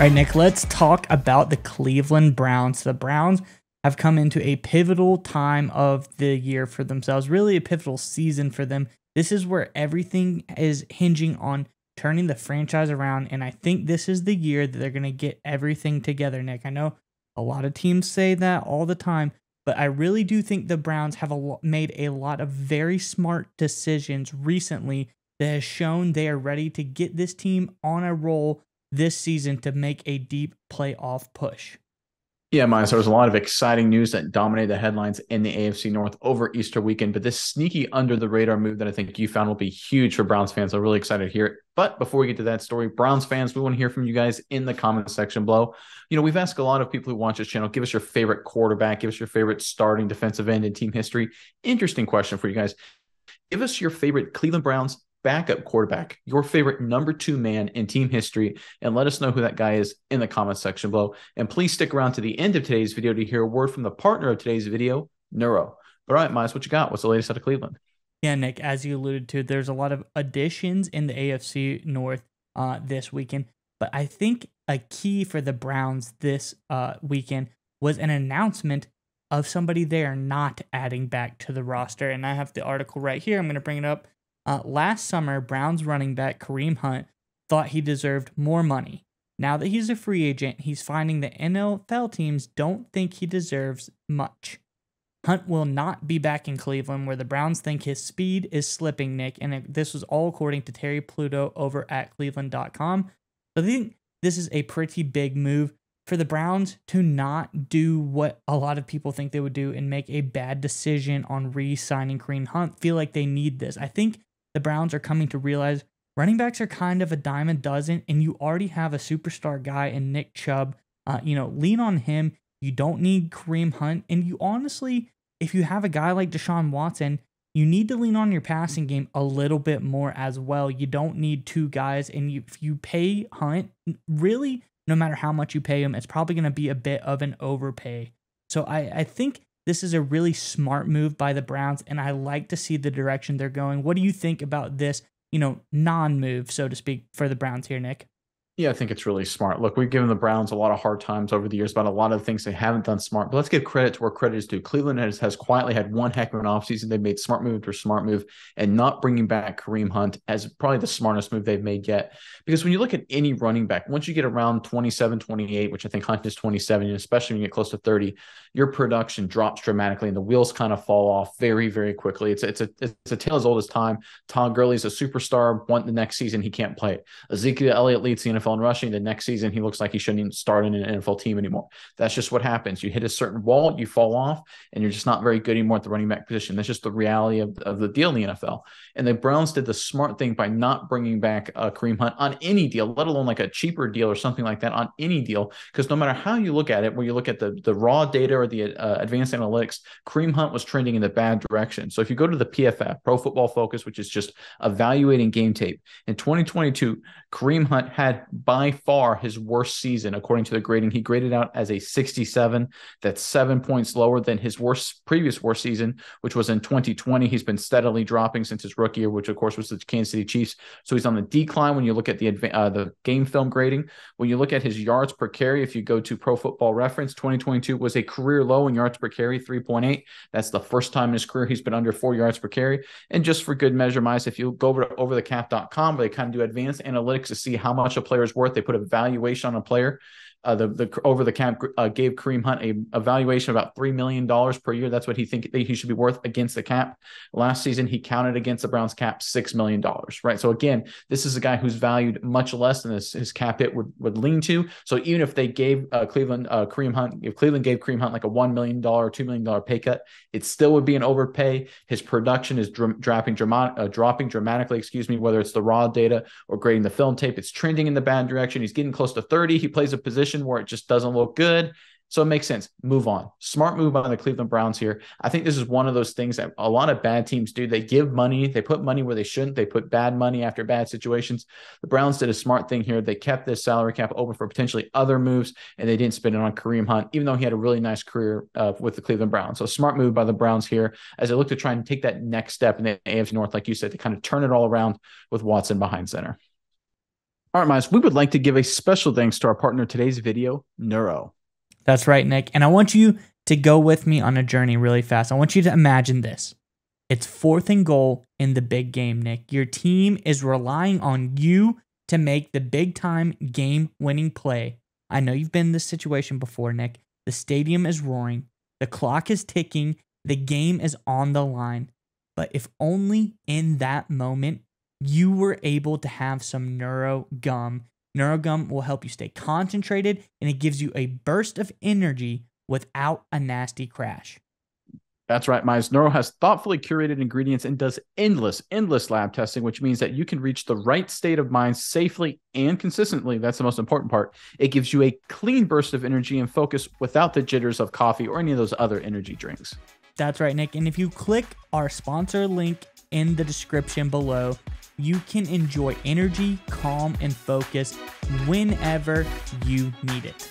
All right, Nick, let's talk about the Cleveland Browns. The Browns have come into a pivotal time of the year for themselves, really a pivotal season for them. This is where everything is hinging on turning the franchise around, and I think this is the year that they're going to get everything together, Nick. I know a lot of teams say that all the time, but I really do think the Browns have made a lot of very smart decisions recently that has shown they are ready to get this team on a roll this season to make a deep playoff push. Yeah, Miles, there was a lot of exciting news that dominated the headlines in the AFC North over Easter weekend, but this sneaky under-the-radar move that I think you found will be huge for Browns fans. I'm really excited to hear it. But before we get to that story, Browns fans, we want to hear from you guys in the comment section below. You know, we've asked a lot of people who watch this channel, give us your favorite quarterback, give us your favorite starting defensive end in team history. Interesting question for you guys. Give us your favorite Cleveland Browns backup quarterback, your favorite #2 man in team history, and let us know who that guy is in the comments section below. And please stick around to the end of today's video to hear a word from the partner of today's video, Neuro. But all right, Miles, what you got? What's the latest out of Cleveland? Yeah, Nick, as you alluded to, there's a lot of additions in the AFC North this weekend, but I think a key for the Browns this weekend was an announcement of somebody they are not adding back to the roster. And I have the article right here. I'm going to bring it up. Last summer, Browns running back Kareem Hunt thought he deserved more money. Now that he's a free agent, he's finding that NFL teams don't think he deserves much. Hunt will not be back in Cleveland, where the Browns think his speed is slipping, Nick, and this was all according to Terry Pluto over at Cleveland.com. So I think this is a pretty big move for the Browns to not do what a lot of people think they would do and make a bad decision on re-signing Kareem Hunt. Feel like they need this. I think the Browns are coming to realize running backs are kind of a dime a dozen, and you already have a superstar guy in Nick Chubb. You know, lean on him. You don't need Kareem Hunt. And you honestly, if you have a guy like Deshaun Watson, you need to lean on your passing game a little bit more as well. You don't need two guys. And if you pay Hunt, really, no matter how much you pay him, it's probably going to be a bit of an overpay. So I think this is a really smart move by the Browns, and I like to see the direction they're going. What do you think about this, you know, non-move, so to speak, for the Browns here, Nick? Yeah, I think it's really smart. Look, we've given the Browns a lot of hard times over the years about a lot of the things they haven't done smart, but let's give credit to where credit is due. Cleveland has quietly had one heck of an offseason. They've made smart move after smart move, and not bringing back Kareem Hunt as probably the smartest move they've made yet. Because when you look at any running back, once you get around 27, 28, which I think Hunt is 27, and especially when you get close to 30, your production drops dramatically and the wheels kind of fall off very, very quickly. It's a tale as old as time. Todd Gurley's a superstar. One, the next season, he can't play it. Ezekiel Elliott leads the NFL in rushing. The next season, he looks like he shouldn't even start in an NFL team anymore. That's just what happens. You hit a certain wall, you fall off, and you're just not very good anymore at the running back position. That's just the reality of the deal in the NFL. And the Browns did the smart thing by not bringing back Kareem Hunt on any deal, let alone like a cheaper deal or something like that, on any deal, because no matter how you look at it, when you look at the raw data or the advanced analytics, Kareem Hunt was trending in the bad direction. So if you go to the PFF, Pro Football Focus, which is just evaluating game tape, in 2022, Kareem Hunt had by far his worst season according to the grading. He graded out as a 67. That's 7 points lower than his previous worst season, which was in 2020. He's been steadily dropping since his rookie year, which of course was the Kansas City Chiefs. So he's on the decline when you look at the game film grading. When you look at his yards per carry, if you go to Pro Football Reference, 2022 was a career low in yards per carry, 3.8. That's the first time in his career he's been under 4 yards per carry. And just for good measure, Mice, if you go over to overthecap.com, where they kind of do advanced analytics to see how much a player is worth, they put a valuation on a player. The over the cap gave Kareem Hunt a valuation of about $3 million per year. That's what he think he should be worth against the cap. Last season, he counted against the Browns cap $6 million, right? So again, this is a guy who's valued much less than his cap hit would lean to. So even if they gave Cleveland gave Kareem Hunt like a $1 million, $2 million pay cut, it still would be an overpay. His production is dropping dramatically, whether it's the raw data or grading the film tape. It's trending in the bad direction. He's getting close to 30. He plays a position where it just doesn't look good. So it makes sense. Move on. Smart move on the Cleveland Browns here. I think this is one of those things that a lot of bad teams do. They give money. They put money where they shouldn't. They put bad money after bad situations. The Browns did a smart thing here. They kept this salary cap open for potentially other moves, and they didn't spend it on Kareem Hunt, even though he had a really nice career with the Cleveland Browns. So smart move by the Browns here as they look to try and take that next step in the AFC North, like you said, to kind of turn it all around with Watson behind center. All right, Miles, we would like to give a special thanks to our partner today's video, Neuro. That's right, Nick. And I want you to go with me on a journey really fast. I want you to imagine this. It's 4th and goal in the big game, Nick. Your team is relying on you to make the big-time game-winning play. I know you've been in this situation before, Nick. The stadium is roaring. The clock is ticking. The game is on the line. But if only in that moment, you were able to have some NeuroGum. NeuroGum will help you stay concentrated, and it gives you a burst of energy without a nasty crash. That's right, Miles. Neuro has thoughtfully curated ingredients and does endless lab testing, which means that you can reach the right state of mind safely and consistently. That's the most important part. It gives you a clean burst of energy and focus without the jitters of coffee or any of those other energy drinks. That's right, Nick. And if you click our sponsor link in the description below, you can enjoy energy, calm, and focus whenever you need it.